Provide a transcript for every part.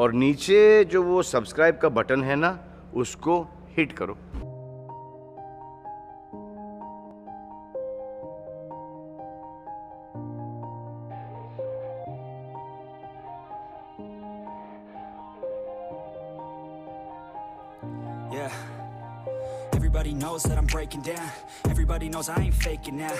और नीचे जो वो सब्सक्राइब का बटन है ना, उसको हिट करो। Yeah. Everybody knows that I'm breaking down. Everybody knows I ain't faking now.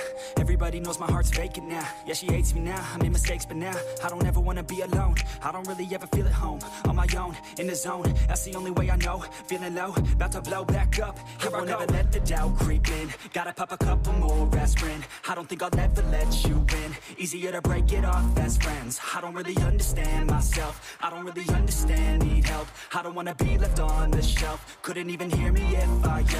Everybody knows my heart's vacant now. Yeah, she hates me now. I made mistakes, but now I don't ever wanna be alone. I don't really ever feel at home. On my own, in the zone. That's the only way I know. Feeling low, about to blow back up. Here I never let the doubt creep in. Gotta pop a couple more aspirin. I don't think I'll ever let you win. Easier to break it off as friends. I don't really understand myself. I don't really understand, need help. I don't wanna be left on the shelf. Couldn't even hear me if I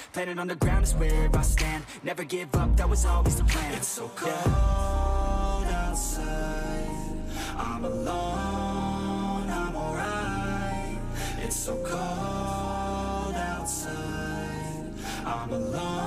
Planet on the ground is where I stand. Never give up, that was always the plan. It's so cold. Yeah. Outside, I'm alone, I'm alright. It's so cold outside, I'm alone.